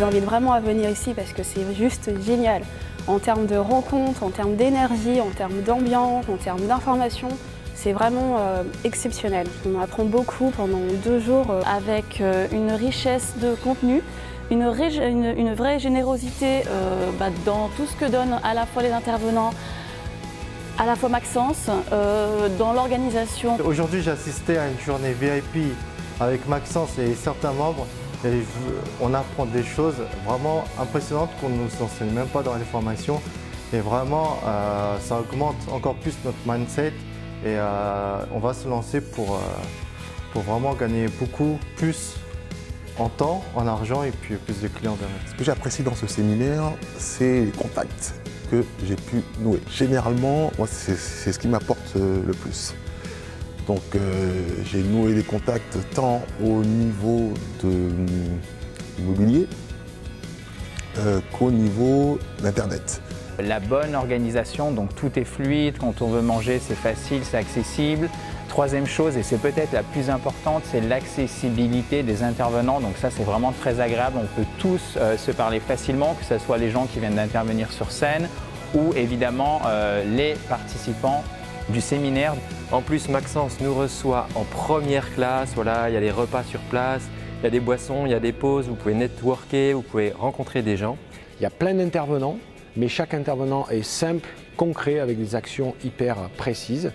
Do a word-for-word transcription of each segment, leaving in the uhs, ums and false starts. vous invite vraiment à venir ici parce que c'est juste génial. En termes de rencontres, en termes d'énergie, en termes d'ambiance, en termes d'informations, c'est vraiment euh, exceptionnel. On apprend beaucoup pendant deux jours euh, avec euh, une richesse de contenu, une, une, une vraie générosité euh, bah, dans tout ce que donnent à la fois les intervenants, à la fois Maxence, euh, dans l'organisation. Aujourd'hui, j'ai assisté à une journée V I P avec Maxence et certains membres. Et on apprend des choses vraiment impressionnantes qu'on ne nous enseigne même pas dans les formations. Et vraiment, euh, ça augmente encore plus notre mindset. Et euh, on va se lancer pour, euh, pour vraiment gagner beaucoup plus en temps, en argent et puis plus de clients derrière. Ce que j'apprécie dans ce séminaire, c'est les contacts que j'ai pu nouer. Généralement, moi, c'est ce qui m'apporte le plus. Donc euh, j'ai noué des contacts tant au niveau de l'immobilier euh, qu'au niveau d'Internet. La bonne organisation, donc tout est fluide, quand on veut manger c'est facile, c'est accessible. Troisième chose, et c'est peut-être la plus importante, c'est l'accessibilité des intervenants. Donc ça c'est vraiment très agréable, on peut tous euh, se parler facilement, que ce soit les gens qui viennent d'intervenir sur scène ou évidemment euh, les participants du séminaire. En plus, Maxence nous reçoit en première classe, voilà, il y a les repas sur place, il y a des boissons, il y a des pauses, vous pouvez networker, vous pouvez rencontrer des gens. Il y a plein d'intervenants, mais chaque intervenant est simple, concret, avec des actions hyper précises.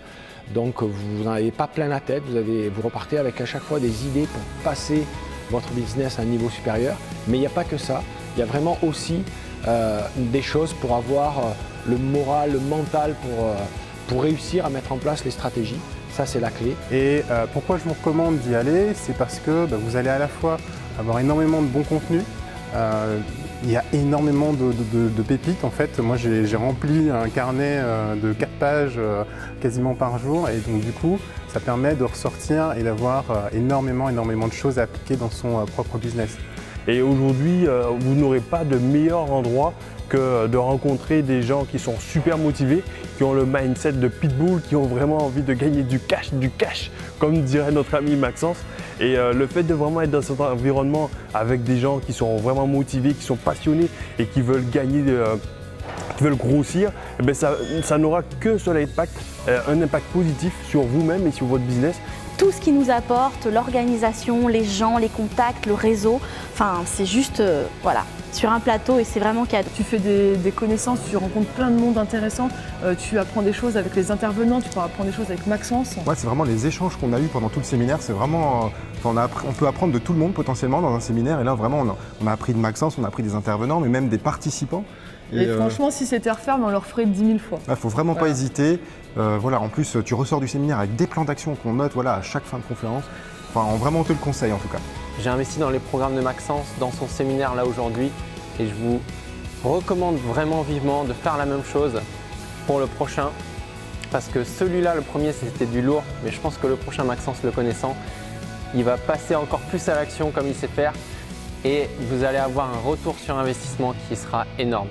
Donc vous n'en avez pas plein la tête, vous, avez, vous repartez avec à chaque fois des idées pour passer votre business à un niveau supérieur. Mais il n'y a pas que ça, il y a vraiment aussi euh, des choses pour avoir euh, le moral, le mental pour... Euh, pour réussir à mettre en place les stratégies, ça c'est la clé. Et euh, pourquoi je vous recommande d'y aller, c'est parce que bah, vous allez à la fois avoir énormément de bon contenu, euh, il y a énormément de, de, de, de pépites en fait. Moi j'ai rempli un carnet euh, de quatre pages euh, quasiment par jour et donc du coup ça permet de ressortir et d'avoir euh, énormément, énormément de choses à appliquer dans son euh, propre business. Et aujourd'hui, euh, vous n'aurez pas de meilleur endroit que de rencontrer des gens qui sont super motivés, qui ont le mindset de pitbull, qui ont vraiment envie de gagner du cash, du cash, comme dirait notre ami Maxence. Et euh, le fait de vraiment être dans cet environnement avec des gens qui sont vraiment motivés, qui sont passionnés et qui veulent gagner, euh, qui veulent grossir, eh bien ça, ça n'aura que sur l'impact, euh, un impact positif sur vous-même et sur votre business. Tout ce qui nous apporte, l'organisation, les gens, les contacts, le réseau, enfin c'est juste, euh, voilà, sur un plateau et c'est vraiment cadeau. Tu fais des, des connaissances, tu rencontres plein de monde intéressant, euh, tu apprends des choses avec les intervenants, tu pourras apprendre des choses avec Maxence. Ouais, c'est vraiment les échanges qu'on a eu pendant tout le séminaire, c'est vraiment, euh, on, a, on peut apprendre de tout le monde potentiellement dans un séminaire et là vraiment on a, on a appris de Maxence, on a appris des intervenants mais même des participants. Et, et euh... franchement, si c'était refermé, on leur ferait dix mille fois. Il ne faut vraiment voilà. pas hésiter. Euh, voilà, en plus, tu ressors du séminaire avec des plans d'action qu'on note voilà, à chaque fin de conférence. Enfin, on vraiment te le conseille en tout cas. J'ai investi dans les programmes de Maxence, dans son séminaire là aujourd'hui. Et je vous recommande vraiment vivement de faire la même chose pour le prochain. Parce que celui-là, le premier, c'était du lourd. Mais je pense que le prochain, Maxence le connaissant, il va passer encore plus à l'action comme il sait faire. Et vous allez avoir un retour sur investissement qui sera énorme.